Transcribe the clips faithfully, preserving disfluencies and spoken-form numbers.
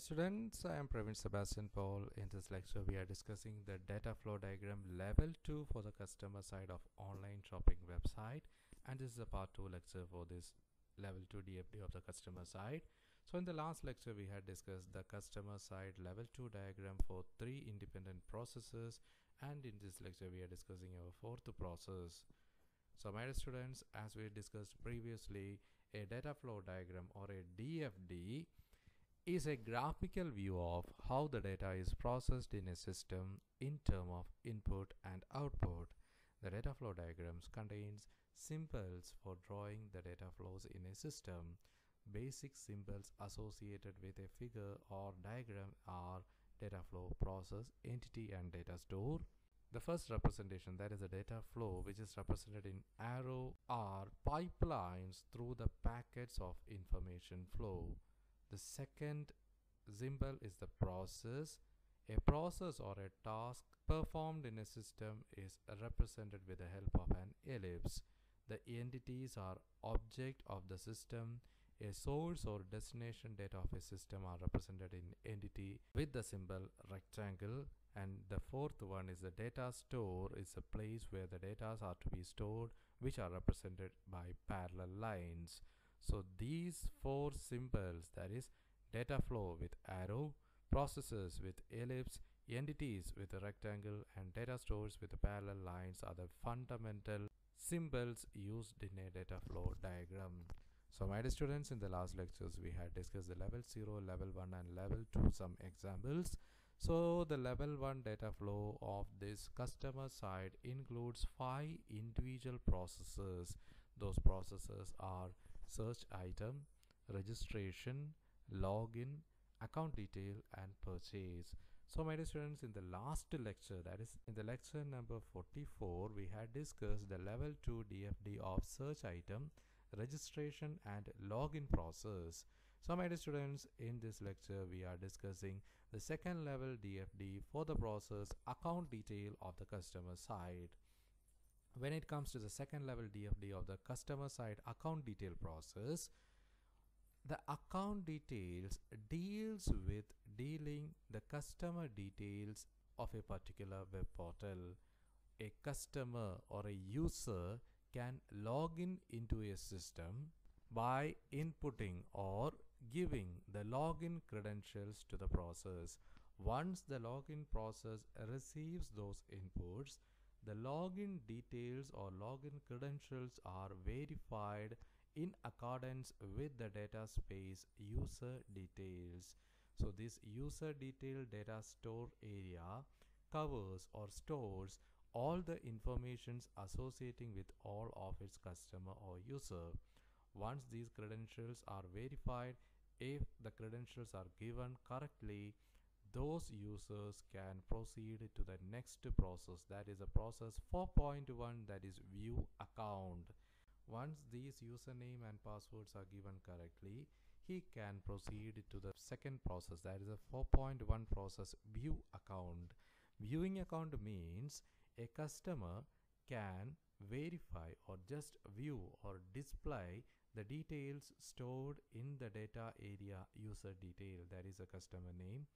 students, I am Praveen Sebastian Paul. In this lecture we are discussing the data flow diagram level two for the customer side of online shopping website, and this is a part two lecture for this level two D F D of the customer side. So in the last lecture we had discussed the customer side level two diagram for three independent processes, and in this lecture we are discussing our fourth process. So my dear students, as we discussed previously, a data flow diagram or a D F D is a graphical view of how the data is processed in a system in terms of input and output. The data flow diagrams contains symbols for drawing the data flows in a system. Basic symbols associated with a figure or diagram are data flow, process, entity and data store. The first representation, that is a data flow, which is represented in arrow, are pipelines through the packets of information flow. The second symbol is the process. A process or a task performed in a system is represented with the help of an ellipse. The entities are object of the system. A source or destination data of a system are represented in entity with the symbol rectangle. And the fourth one is the data store, is a place where the data are to be stored, which are represented by parallel lines. So these four symbols, that is data flow with arrow, processes with ellipse, entities with a rectangle and data stores with parallel lines, are the fundamental symbols used in a data flow diagram. So my dear students, in the last lectures we had discussed the level zero, level one and level two some examples. So the level one data flow of this customer side includes five individual processes. Those processes are search item, registration, login, account detail and purchase. So my dear students, in the last lecture, that is in the lecture number forty-four, we had discussed the level two D F D of search item, registration and login process. So my dear students, in this lecture we are discussing the second level D F D for the process account detail of the customer side. When it comes to the second level D F D of the customer side account detail process, the account details deals with dealing the customer details of a particular web portal. A customer or a user can log in into a system by inputting or giving the login credentials to the process. Once the login process receives those inputs, the login details or login credentials are verified in accordance with the data space user details. So this user detail data store area covers or stores all the informations associating with all of its customer or user. Once these credentials are verified, if the credentials are given correctly, those users can proceed to the next process, that is a process four point one, that is view account. Once these username and passwords are given correctly, he can proceed to the second process, that is a four point one process, view account. Viewing account means a customer can verify or just view or display the details stored in the data area user detail, that is a customer name,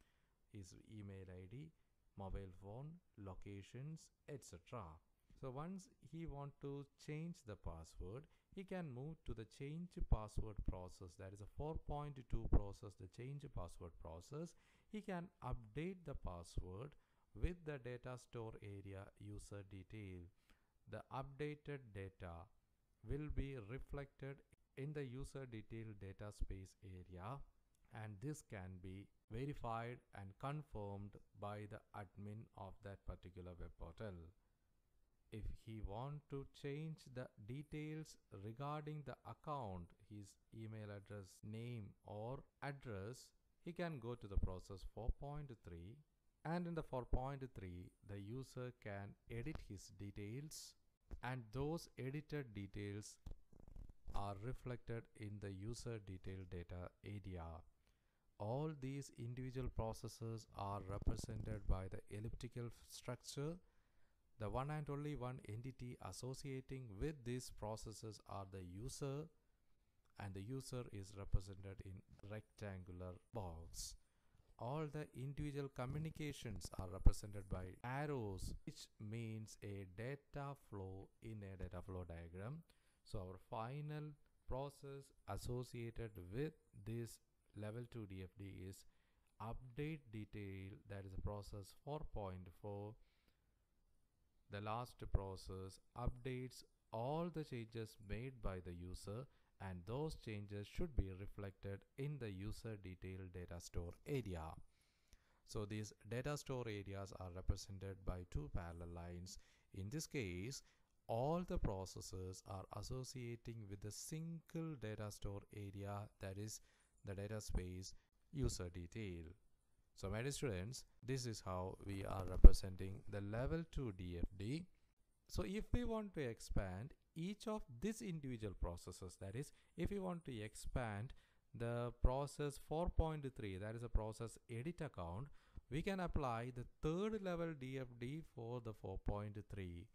his email I D, mobile phone, locations, et cetera. So once he wants to change the password, he can move to the change password process, that is a four point two process, the change password process. He can update the password with the data store area user detail. The updated data will be reflected in the user detail data space area, and this can be verified and confirmed by the admin of that particular web portal. If he wants to change the details regarding the account, his email address, name or address, he can go to the process four point three. And in the four point three, the user can edit his details, and those edited details are reflected in the user detail data area. All these individual processes are represented by the elliptical structure. The one and only one entity associating with these processes are the user, and the user is represented in rectangular box. all the individual communications are represented by arrows, which means a data flow in a data flow diagram. So our final process associated with this level two D F D is update detail, that is a process four point four. The last process updates all the changes made by the user, and those changes should be reflected in the user detail data store area. So these data store areas are represented by two parallel lines. In this case, all the processes are associating with a single data store area, that is the data space user detail. So my dear students, this is how we are representing the level two D F D. So if we want to expand each of these individual processes, that is, if you want to expand the process four point three, that is a process edit account, we can apply the third level D F D for the four point three.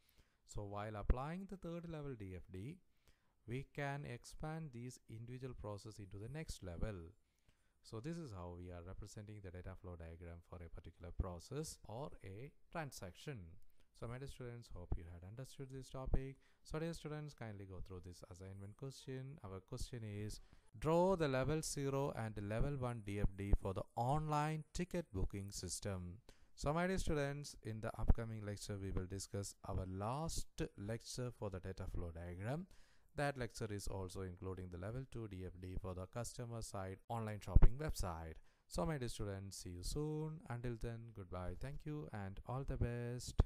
So while applying the third level D F D, we can expand these individual processes into the next level. So this is how we are representing the data flow diagram for a particular process or a transaction. So my dear students, hope you had understood this topic. So dear students, kindly go through this assignment question. Our question is, draw the level zero and level one D F D for the online ticket booking system. So my dear students, in the upcoming lecture, we will discuss our last lecture for the data flow diagram. That lecture is also including the level two D F D for the customer side online shopping website. So my dear students, see you soon. Until then, goodbye, thank you, and all the best.